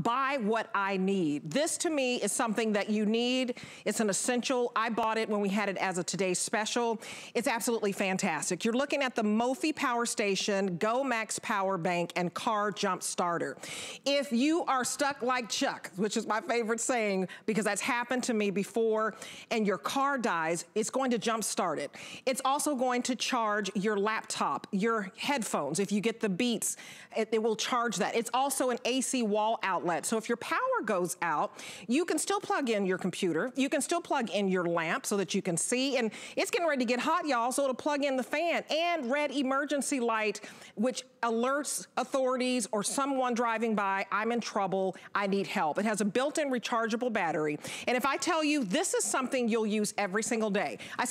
buy what I need. This to me is something that you need. It's an essential. I bought it when we had it as a today's special. It's absolutely fantastic. You're looking at the Mophie Power Station Go Max Power Bank and Car Jump Starter. If you are stuck like Chuck, which is my favorite saying because that's happened to me before, and your car dies, it's going to jump start it. It's also going to charge your laptop, your headphones. If you get the Beats, it will charge that. It's also an AC wall outlet. So if your power goes out, you can still plug in your computer. You can still plug in your lamp so that you can see. And it's getting ready to get hot, y'all, so it'll plug in the fan. And red emergency light, which alerts authorities or someone driving by, I'm in trouble, I need help. It has a built-in rechargeable battery. And if I tell you this is something you'll use every single day, I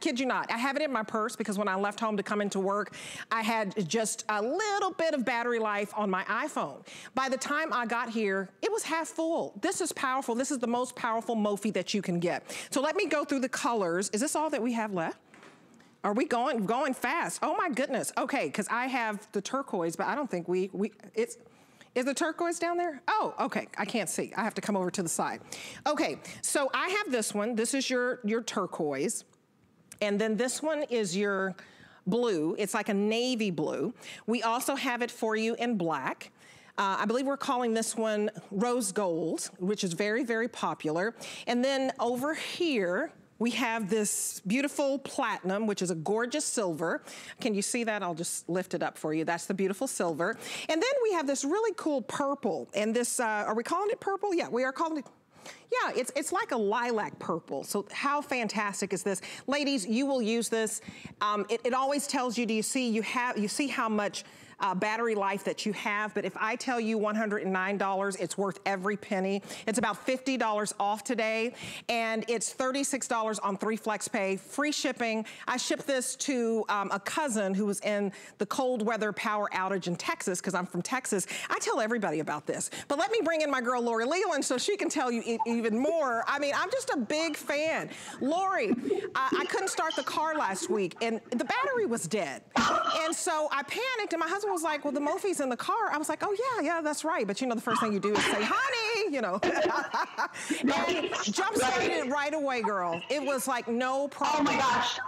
kid you not, I have it in my purse because when I left home to come into work, I had just a little bit of battery life on my iPhone. By the time I got here, it was half full. This is powerful. This is the most powerful Mophie that you can get. So let me go through the colors. Is this all that we have left? Are we going fast? Oh my goodness. Okay, because I have the turquoise, but I don't think is the turquoise down there? Oh, okay, I can't see. I have to come over to the side. Okay, so I have this one. This is your turquoise. And then this one is your blue. It's like a navy blue. We also have it for you in black. I believe we're calling this one rose gold, which is very, very popular. And then over here, we have this beautiful platinum, which is a gorgeous silver. Can you see that? I'll just lift it up for you. That's the beautiful silver. And then we have this really cool purple. And this, are we calling it purple? Yeah, we are calling it. Yeah, it's like a lilac purple. So how fantastic is this? Ladies, you will use this. It always tells you, do you see, you see how much battery life that you have, but if I tell you $109, it's worth every penny. It's about $50 off today, and it's $36 on 3 FlexPay, free shipping. I shipped this to a cousin who was in the cold weather power outage in Texas, because I'm from Texas. I tell everybody about this, but let me bring in my girl, Lori Leland, so she can tell you even more. I mean, I'm just a big fan. Lori, I couldn't start the car last week, and the battery was dead, and so I panicked, and my husband was like, well, the Mophie's in the car. I was like, oh yeah, that's right. But you know, the first thing you do is say, honey, you know, and jump started it right away, girl. It was like, no problem. Oh my gosh.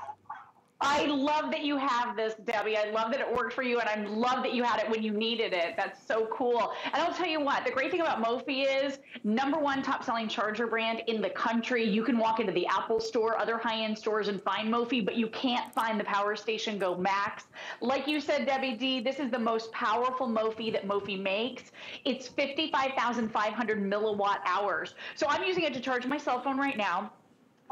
I love that you have this, Debbie. I love that it worked for you, and I love that you had it when you needed it. That's so cool. And I'll tell you what, the great thing about Mophie is, #1 top-selling charger brand in the country. You can walk into the Apple store, other high-end stores, and find Mophie, but you can't find the Power Station Go Max. Like you said, Debbie D, this is the most powerful Mophie that Mophie makes. It's 55,500 milliwatt hours. So I'm using it to charge my cell phone right now.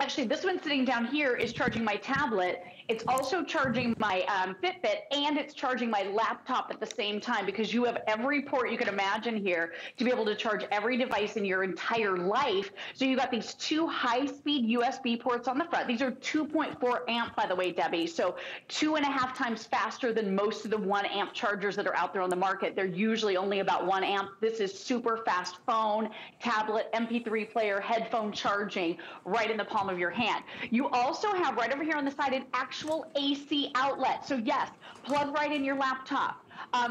Actually, this one sitting down here is charging my tablet. It's also charging my Fitbit, and it's charging my laptop at the same time, because you have every port you can imagine here to be able to charge every device in your entire life. So you got these two high-speed USB ports on the front. These are 2.4 amp, by the way, Debbie. So 2.5 times faster than most of the 1 amp chargers that are out there on the market. They're usually only about 1 amp. This is super fast phone, tablet, MP3 player, headphone charging right in the palm of your hand. You also have right over here on the side an actual AC outlet. So yes, plug right in your laptop.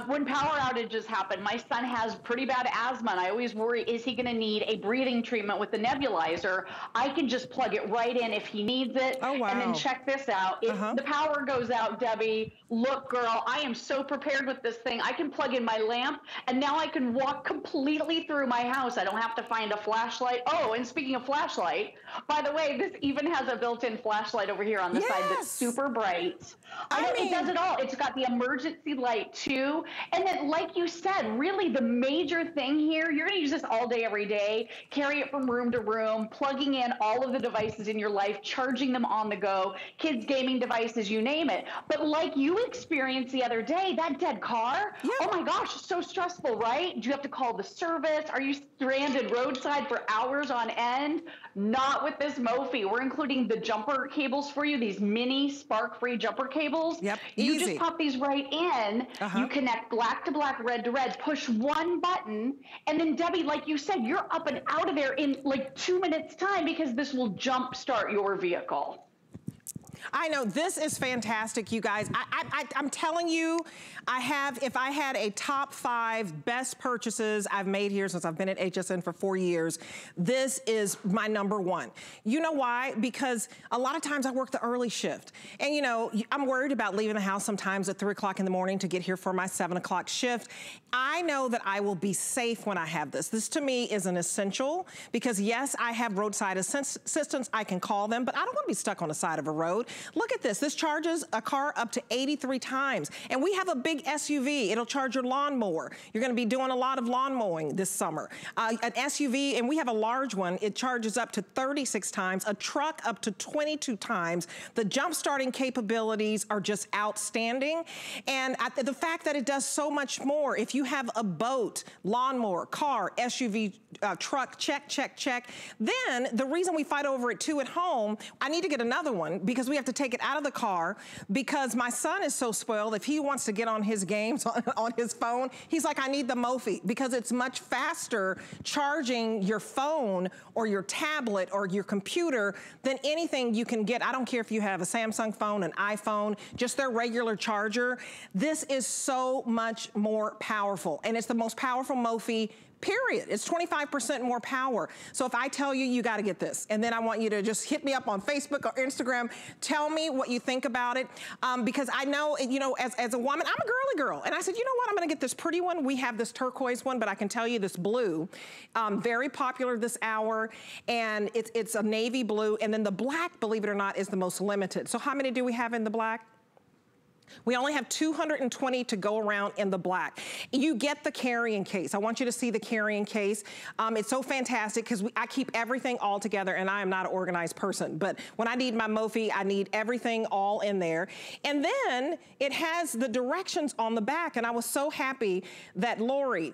When power outages happen, my son has pretty bad asthma, and I always worry, is he going to need a breathing treatment with the nebulizer? I can just plug it right in if he needs it. Oh, wow. And then check this out. If the power goes out, Debbie, look, girl, I am so prepared with this thing. I can plug in my lamp, and now I can walk completely through my house. I don't have to find a flashlight. Oh, and speaking of flashlight, by the way, this even has a built-in flashlight over here on the side that's super bright. I mean, it does it all. It's got the emergency light, too. And then, like you said, really the major thing here, you're going to use this all day, every day, carry it from room to room, plugging in all of the devices in your life, charging them on the go, kids' gaming devices, you name it. But like you experienced the other day, that dead car, oh my gosh, so stressful, right? Do you have to call the service? Are you stranded roadside for hours on end? Not with this Mophie. We're including the jumper cables for you, these mini spark-free jumper cables. Yep, easy. You just pop these right in. You connect black to black, red to red, push one button, and then, Debbie, like you said, you're up and out of there in like 2 minutes time, because this will jump start your vehicle. I know, this is fantastic, you guys. I'm telling you, if I had a top 5 best purchases I've made here since I've been at HSN for 4 years, this is my number 1. You know why? Because a lot of times I work the early shift. And you know, I'm worried about leaving the house sometimes at 3 o'clock in the morning to get here for my 7 o'clock shift. I know that I will be safe when I have this. This to me is an essential because yes, I have roadside assistance, I can call them, but I don't want to be stuck on the side of a road. Look at this, this charges a car up to 83 times. And we have a big SUV, it'll charge your lawnmower. You're gonna be doing a lot of lawn mowing this summer. An SUV, and we have a large one, it charges up to 36 times, a truck up to 22 times. The jump starting capabilities are just outstanding. And the fact that it does so much more, if you have a boat, lawnmower, car, SUV, truck, check. Then the reason we fight over it too at home, I need to get another one because we have to take it out of the car because my son is so spoiled. If he wants to get on his games on his phone, he's like, I need the Mophie because it's much faster charging your phone or your tablet or your computer than anything you can get. I don't care if you have a Samsung phone, an iPhone, just their regular charger. This is so much more powerful and it's the most powerful Mophie period. It's 25% more power. So if I tell you, you got to get this, and then I want you to just hit me up on Facebook or Instagram, tell me what you think about it, because I know, you know, as a woman, I'm a girly girl, and I said, you know what, I'm going to get this pretty one. We have this turquoise one, but I can tell you this blue, very popular this hour, and it's a navy blue, and then the black, believe it or not, is the most limited. So how many do we have in the black? We only have 220 to go around in the black. You get the carrying case. I want you to see the carrying case. It's so fantastic because I keep everything all together and I am not an organized person. But when I need my Mophie, I need everything all in there. And then it has the directions on the back. And I was so happy that Lori,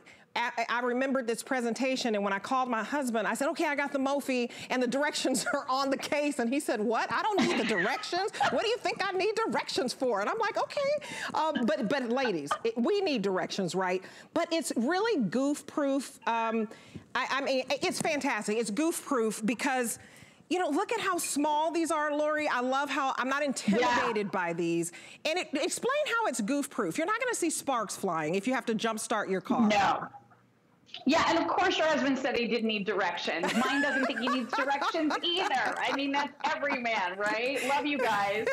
I remembered this presentation, and when I called my husband, I said, okay, I got the Mophie, and the directions are on the case. And he said, what? I don't need the directions. What do you think I need directions for? And I'm like, okay. But ladies, we need directions, right? But it's really goof-proof. I mean, it's fantastic. It's goof-proof because, you know, look at how small these are, Lori. I love how I'm not intimidated by these. And explain how it's goof-proof. You're not going to see sparks flying if you have to jump-start your car. No. Yeah, and of course your husband said he didn't need directions. Mine doesn't think he needs directions either. I mean, that's every man, right? Love you guys.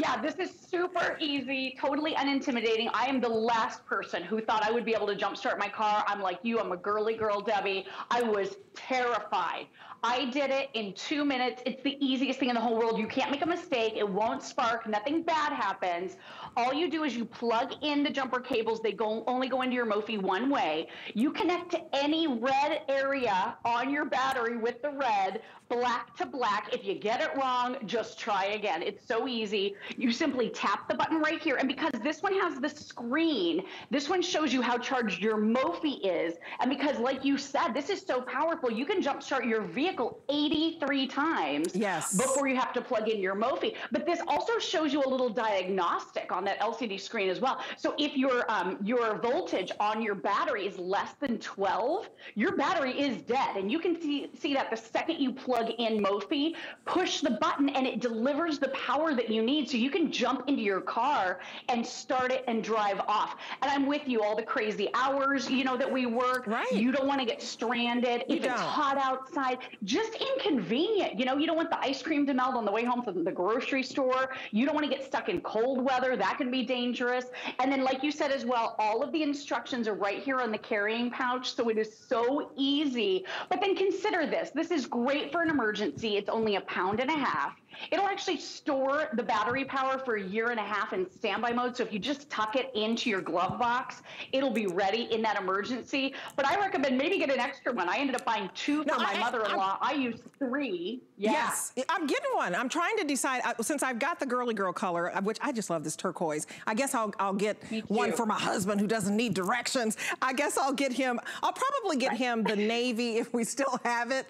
Yeah, this is super easy, totally unintimidating. I am the last person who thought I would be able to jumpstart my car. I'm like you, I'm a girly girl, Debbie. I was terrified. I did it in 2 minutes. It's the easiest thing in the whole world. You can't make a mistake. It won't spark. Nothing bad happens. All you do is you plug in the jumper cables. They only go into your Mophie one way. You connect to any red area on your battery with the red, black to black. If you get it wrong, just try again. It's so easy. You simply tap the button right here. And because this one has the screen, this one shows you how charged your Mophie is. And because, like you said, this is so powerful, you can jumpstart your vehicle 83 times before you have to plug in your Mophie. But this also shows you a little diagnostic on that LCD screen as well. So if your voltage on your battery is less than 12, your battery is dead. And you can see that the second you plug in Mophie, push the button and it delivers the power that you need so you can jump into your car and start it and drive off. And I'm with you, all the crazy hours, you know, that we work. Right. You don't want to get stranded. If it's hot outside, just inconvenient. You know, you don't want the ice cream to melt on the way home from the grocery store. You don't want to get stuck in cold weather. That can be dangerous. And then, like you said as well, all of the instructions are right here on the carrying pouch. So it is so easy. But then consider this. This is great for an emergency. It's only £1.50. It'll actually store the battery power for 1.5 years in standby mode. So if you just tuck it into your glove box, it'll be ready in that emergency. But I recommend maybe get an extra one. I ended up buying 2 for my mother-in-law. I used 3. Yeah. Yes, I'm getting one. I'm trying to decide, since I've got the girly girl color, which I just love this turquoise, I guess I'll get one for my husband who doesn't need directions. I guess I'll get him, I'll probably get him the navy if we still have it.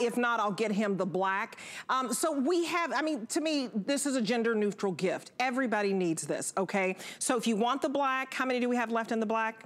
If not, I'll get him the black. So we have, I mean, to me, this is a gender neutral gift. Everybody needs this, okay? So if you want the black, how many do we have left in the black?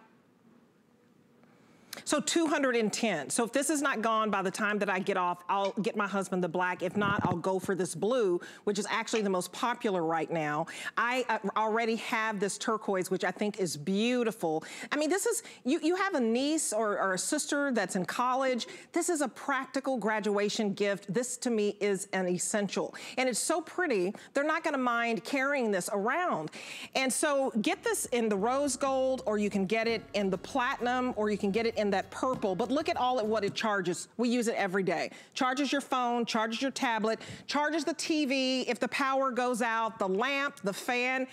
So 210. So if this is not gone by the time that I get off, I'll get my husband the black. If not, I'll go for this blue, which is actually the most popular right now. I already have this turquoise, which I think is beautiful. I mean, this is, you have a niece or a sister that's in college. This is a practical graduation gift. This to me is an essential. And it's so pretty, they're not gonna mind carrying this around. And so get this in the rose gold, or you can get it in the platinum, or you can get it in that purple. But look at all at what it charges. We use it every day. Charges your phone, charges your tablet, charges the TV if the power goes out, the lamp, the fan.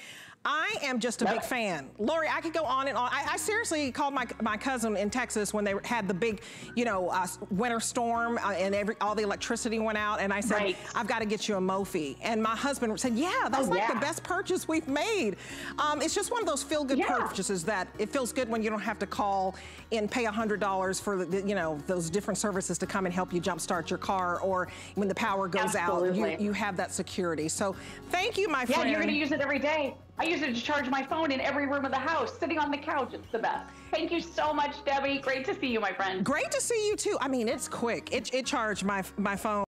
I am just a big fan. Lori, I could go on and on. I seriously called my cousin in Texas when they had the big, you know, winter storm and all the electricity went out. And I said, I've got to get you a Mophie. And my husband said, yeah, that's the best purchase we've made. It's just one of those feel-good purchases that it feels good when you don't have to call and pay $100 for, you know, those different services to come and help you jumpstart your car, or when the power goes out, you have that security. So thank you, my friend. Yeah, you're going to use it every day. I use it to charge my phone in every room of the house, sitting on the couch. It's the best. Thank you so much, Debbie. Great to see you, my friend. Great to see you, too. I mean, it's quick. It charged my phone.